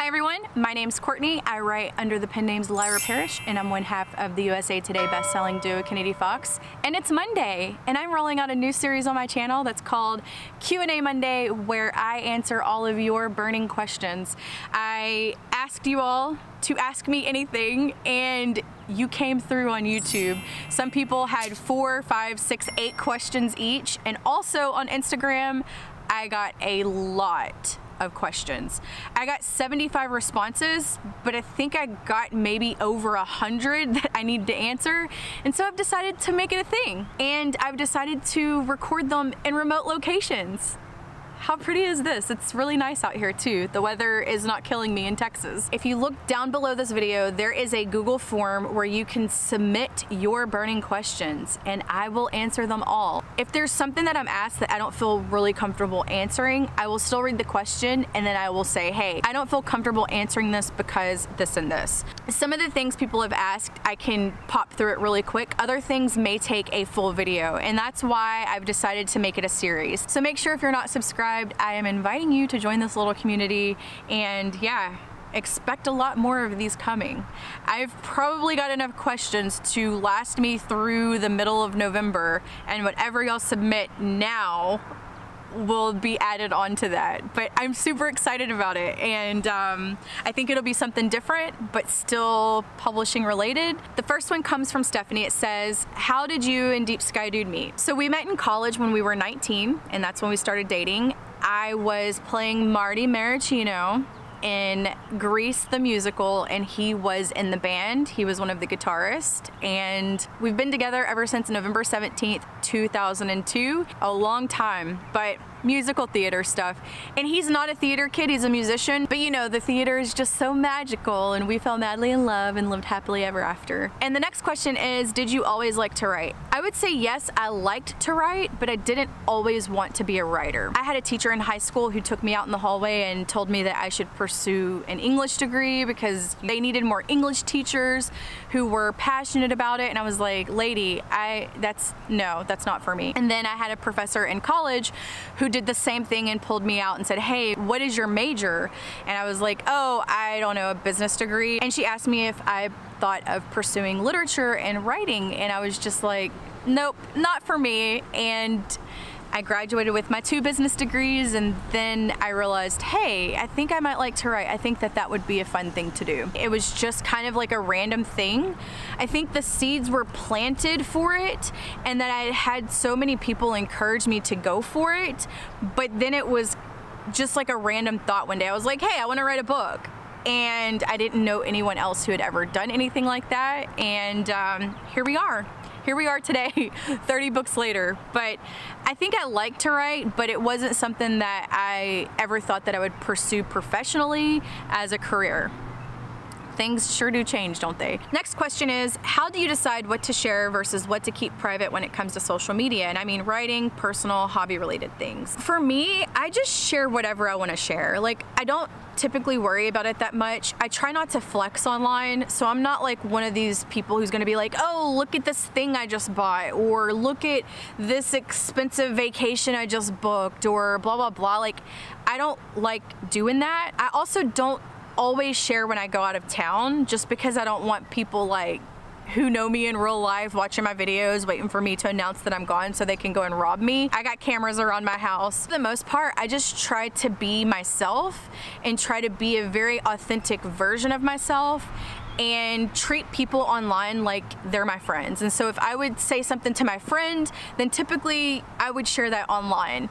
Hi everyone, my name's Courtney. I write under the pen names Lyra Parish, and I'm one half of the USA Today best-selling duo Kennedy Fox. And it's Monday, and I'm rolling out a new series on my channel that's called Q&A Monday, where I answer all of your burning questions. I asked you all to ask me anything, and you came through on YouTube. Some people had 4, 5, 6, 8 questions each, and also on Instagram, I got a lot of questions. I got 75 responses, but I think I got maybe over 100 that I need to answer, and so I've decided to make it a thing, and I've decided to record them in remote locations. How pretty is this? It's really nice out here too. The weather is not killing me in Texas. If you look down below this video, there is a Google form where you can submit your burning questions, and I will answer them all. If there's something that I'm asked that I don't feel really comfortable answering, I will still read the question, and then I will say, hey, I don't feel comfortable answering this because this and this. Some of the things people have asked, I can pop through it really quick. Other things may take a full video, and that's why I've decided to make it a series. So make sure if you're not subscribed, I am inviting you to join this little community, and yeah, expect a lot more of these coming. I've probably got enough questions to last me through the middle of November, and whatever y'all submit now will be added on to that. But I'm super excited about it, and I think it'll be something different but still publishing related. The first one comes from Stephanie. It says, how did you and Deep Sky Dude meet? So we met in college when we were 19, and that's when we started dating. I was playing Marty Maracino in Grease the musical, and he was in the band. He was one of the guitarists, and we've been together ever since November 17th, 2002. A long time, but musical theater stuff. And he's not a theater kid, he's a musician, but you know, the theater is just so magical, and we fell madly in love and lived happily ever after. And the next question is, did you always like to write? I would say yes, I liked to write, but I didn't always want to be a writer. I had a teacher in high school who took me out in the hallway and told me that I should pursue an English degree because they needed more English teachers who were passionate about it, and I was like, lady, that's not for me. And then I had a professor in college who did the same thing and pulled me out and said, hey, what is your major? And I was like, oh, I don't know, a business degree. And she asked me if I thought of pursuing literature and writing, and I was just like, nope, not for me. And I graduated with my 2 business degrees, and then I realized, hey, I think I might like to write. I think that that would be a fun thing to do. It was just kind of like a random thing. I think the seeds were planted for it, and that I had so many people encourage me to go for it, but then it was just like a random thought one day. I was like, hey, I want to write a book. And I didn't know anyone else who had ever done anything like that, and here we are. Here we are today, 30 books later. But I think I like to write, but it wasn't something that I ever thought that I would pursue professionally as a career. Things sure do change, don't they? Next question is, how do you decide what to share versus what to keep private when it comes to social media? And I mean writing, personal, hobby-related things. For me, I just share whatever I want to share. Like, I don't typically worry about it that much. I try not to flex online, so I'm not like one of these people who's going to be like, oh, look at this thing I just bought, or look at this expensive vacation I just booked, or blah, blah, blah. Like, I don't like doing that. I also don't always share when I go out of town, just because I don't want people like who know me in real life watching my videos waiting for me to announce that I'm gone so they can go and rob me. I got cameras around my house. For the most part, I just try to be myself and try to be a very authentic version of myself and treat people online like they're my friends. And so if I would say something to my friend, then typically I would share that online.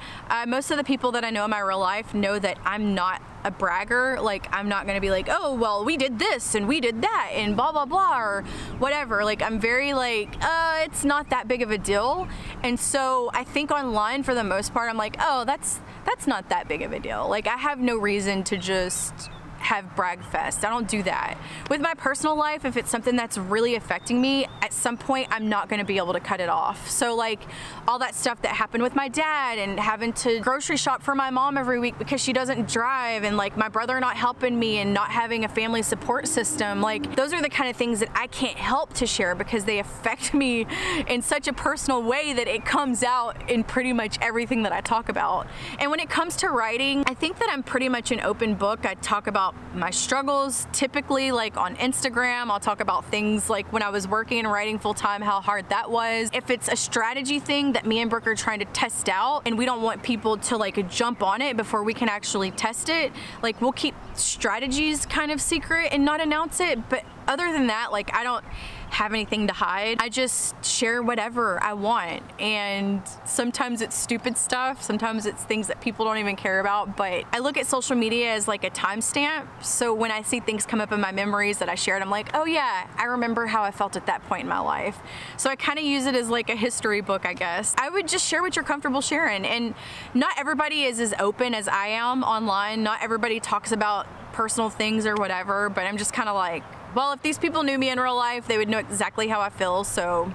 Most of the people that I know in my real life know that I'm not a bragger. Like, I'm not gonna be like, oh, well, we did this and we did that and blah, blah, blah, or whatever. Like, I'm very like, it's not that big of a deal. And so I think online, for the most part, I'm like, oh, that's not that big of a deal. Like, I have no reason to just have brag fest. I don't do that. With my personal life, if it's something that's really affecting me, at some point I'm not going to be able to cut it off. So like all that stuff that happened with my dad and having to grocery shop for my mom every week because she doesn't drive, and like my brother not helping me and not having a family support system, like those are the kind of things that I can't help to share because they affect me in such a personal way that it comes out in pretty much everything that I talk about. And when it comes to writing, I think that I'm pretty much an open book. I talk about about my struggles, typically like on Instagram. I'll talk about things like when I was working and writing full time, how hard that was. If it's a strategy thing that me and Brooke are trying to test out and we don't want people to like jump on it before we can actually test it, like we'll keep strategies kind of secret and not announce it. But other than that, like I don't have anything to hide. I just share whatever I want. And sometimes it's stupid stuff. Sometimes it's things that people don't even care about. But I look at social media as like a timestamp. So when I see things come up in my memories that I shared, I'm like, oh yeah, I remember how I felt at that point in my life. So I kind of use it as like a history book, I guess. I would just share what you're comfortable sharing. And not everybody is as open as I am online. Not everybody talks about personal things or whatever, but I'm just kind of like, well, if these people knew me in real life, they would know exactly how I feel, so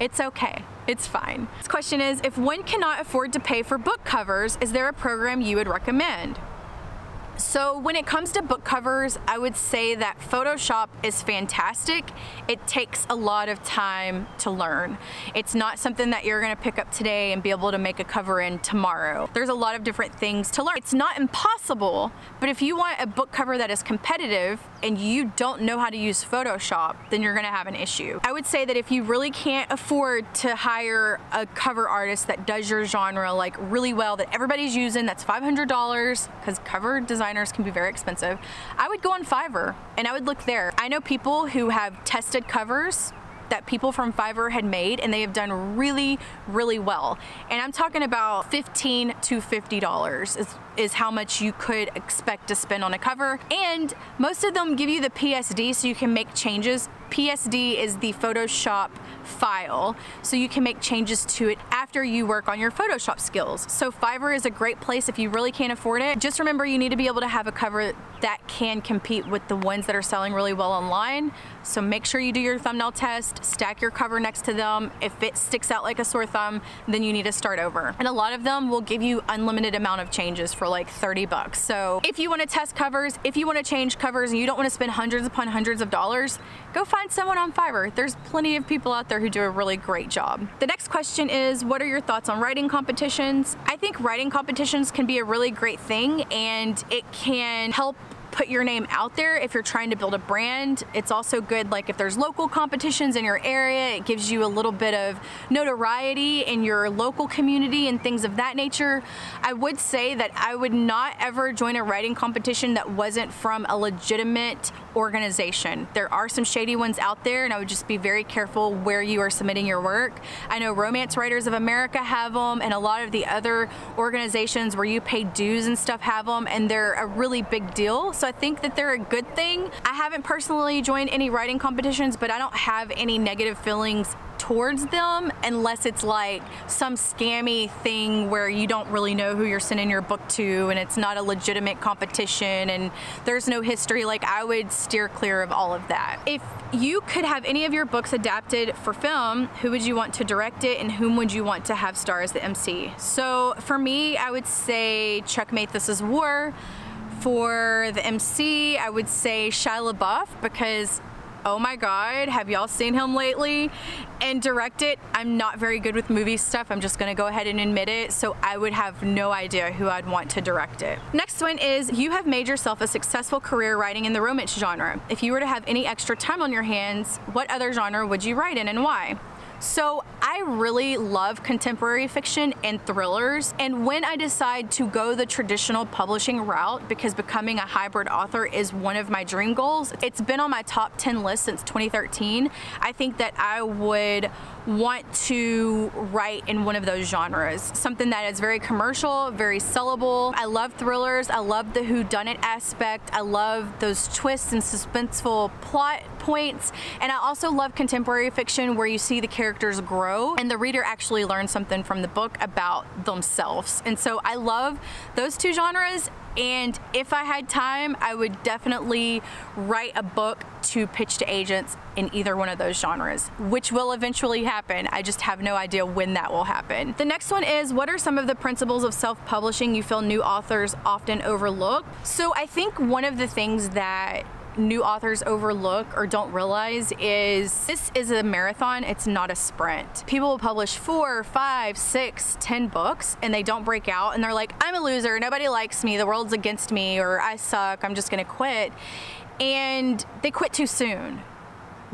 it's okay. It's fine. This question is, if one cannot afford to pay for book covers, is there a program you would recommend? So when it comes to book covers, I would say that Photoshop is fantastic. It takes a lot of time to learn. It's not something that you're gonna pick up today and be able to make a cover in tomorrow. There's a lot of different things to learn. It's not impossible, but if you want a book cover that is competitive and you don't know how to use Photoshop, then you're gonna have an issue. I would say that if you really can't afford to hire a cover artist that does your genre like really well, that everybody's using, that's $500, because cover design can be very expensive. I would go on Fiverr and I would look there. I know people who have tested covers that people from Fiverr had made and they have done really, really well. And I'm talking about $15 to $50 is how much you could expect to spend on a cover. And most of them give you the PSD so you can make changes. PSD is the Photoshop file, so you can make changes to it after you work on your Photoshop skills. So Fiverr is a great place if you really can't afford it. Just remember, you need to be able to have a cover that can compete with the ones that are selling really well online. So make sure you do your thumbnail test, stack your cover next to them. If it sticks out like a sore thumb, then you need to start over. And a lot of them will give you unlimited amount of changes for like 30 bucks. So if you want to test covers, if you want to change covers and you don't want to spend hundreds upon hundreds of dollars, go find someone on Fiverr. There's plenty of people out there who do a really great job. The next question is, what are your thoughts on writing competitions? I think writing competitions can be a really great thing, and it can help put your name out there if you're trying to build a brand. It's also good, like if there's local competitions in your area, it gives you a little bit of notoriety in your local community and things of that nature. I would say that I would not ever join a writing competition that wasn't from a legitimate organization. There are some shady ones out there, and I would just be very careful where you are submitting your work. I know Romance Writers of America have them, and a lot of the other organizations where you pay dues and stuff have them, and they're a really big deal. So I think that they're a good thing. I haven't personally joined any writing competitions, but I don't have any negative feelings towards them unless it's like some scammy thing where you don't really know who you're sending your book to and it's not a legitimate competition and there's no history. Like, I would steer clear of all of that. If you could have any of your books adapted for film, who would you want to direct it and whom would you want to have star as the MC? So for me, I would say Checkmate, This Is War. For the MC, I would say Shia LaBeouf, because oh my God, have y'all seen him lately? And direct it, I'm not very good with movie stuff. I'm just gonna go ahead and admit it. So I would have no idea who I'd want to direct it. Next one is, you have made yourself a successful career writing in the romance genre. If you were to have any extra time on your hands, what other genre would you write in and why? So I really love contemporary fiction and thrillers, and when I decide to go the traditional publishing route, because becoming a hybrid author is one of my dream goals, it's been on my top 10 list since 2013. I think that I would want to write in one of those genres, something that is very commercial, very sellable. I love thrillers, I love the whodunit aspect, I love those twists and suspenseful plot points, and I also love contemporary fiction where you see the characters grow and the reader actually learns something from the book about themselves. And so I love those two genres, and if I had time, I would definitely write a book to pitch to agents in either one of those genres, which will eventually happen. I just have no idea when that will happen. The next one is, what are some of the principles of self-publishing you feel new authors often overlook? So I think one of the things that new authors overlook or don't realize is this is a marathon, it's not a sprint. People will publish 4, 5, 6, 10 books and they don't break out and they're like, I'm a loser, nobody likes me, the world's against me, or I suck, I'm just gonna quit. And they quit too soon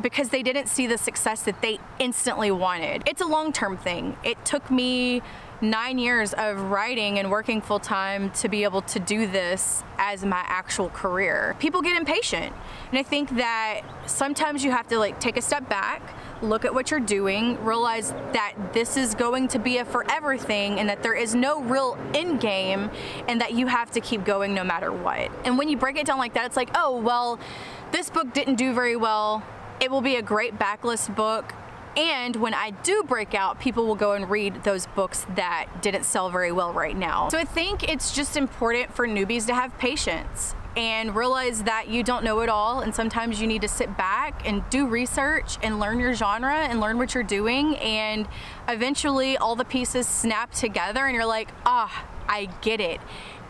because they didn't see the success that they instantly wanted. It's a long-term thing. It took me 9 years of writing and working full-time to be able to do this as my actual career. People get impatient, and I think that sometimes you have to like take a step back, look at what you're doing, realize that this is going to be a forever thing and that there is no real end game and that you have to keep going no matter what. And when you break it down like that, it's like, oh, well, this book didn't do very well. It will be a great backlist book. And when I do break out, people will go and read those books that didn't sell very well right now. So I think it's just important for newbies to have patience and realize that you don't know it all, and sometimes you need to sit back and do research and learn your genre and learn what you're doing, and eventually all the pieces snap together and you're like, ah, I get it.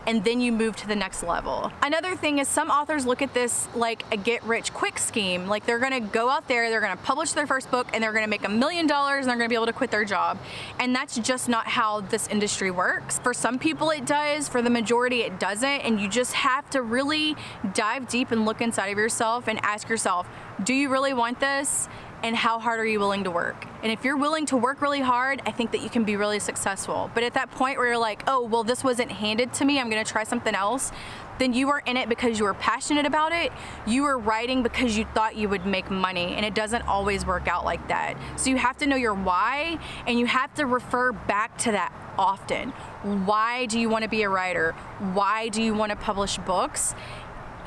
And then you move to the next level. Another thing is some authors look at this like a get-rich-quick scheme. Like they're gonna go out there, they're gonna publish their first book, and they're gonna make $1 million, and they're gonna be able to quit their job. And that's just not how this industry works. For some people it does, for the majority it doesn't, and you just have to really dive deep and look inside of yourself and ask yourself, do you really want this? And how hard are you willing to work? And if you're willing to work really hard, I think that you can be really successful. But at that point where you're like, oh, well, this wasn't handed to me, I'm gonna try something else, then you were in it because you were passionate about it. You were writing because you thought you would make money, and it doesn't always work out like that. So you have to know your why, and you have to refer back to that often. Why do you wanna be a writer? Why do you wanna publish books?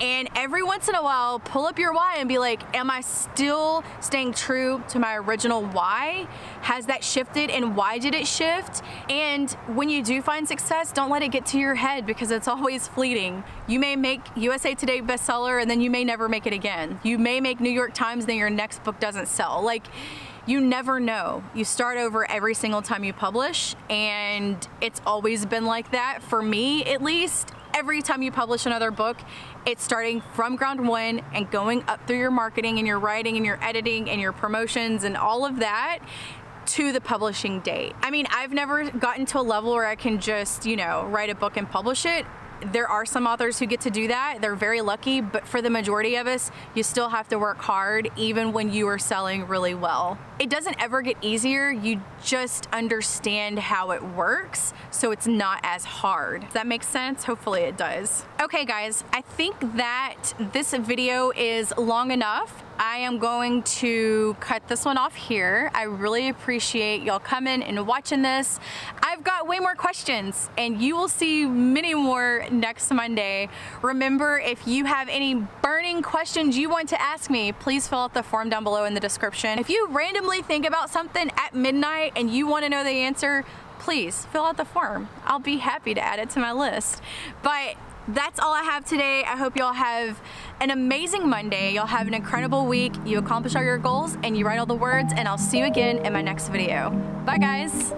And every once in a while, pull up your why and be like, am I still staying true to my original why? Has that shifted, and why did it shift? And when you do find success, don't let it get to your head because it's always fleeting. You may make USA Today bestseller and then you may never make it again. You may make New York Times and then your next book doesn't sell. Like, you never know. You start over every single time you publish, and it's always been like that, for me at least. Every time you publish another book, it's starting from ground one and going up through your marketing and your writing and your editing and your promotions and all of that to the publishing date. I mean, I've never gotten to a level where I can just, you know, write a book and publish it. There are some authors who get to do that. They're very lucky, but for the majority of us, you still have to work hard even when you are selling really well. It doesn't ever get easier. You just understand how it works, so it's not as hard. Does that make sense? Hopefully it does. Okay guys, I think that this video is long enough. I am going to cut this one off here. I really appreciate y'all coming and watching this. I've got way more questions, and you will see many more next Monday. Remember, if you have any burning questions you want to ask me, please fill out the form down below in the description. If you randomly think about something at midnight and you want to know the answer, please fill out the form. I'll be happy to add it to my list. But that's all I have today. I hope y'all have an amazing Monday. Y'all have an incredible week. You accomplish all your goals and you write all the words, and I'll see you again in my next video. Bye guys.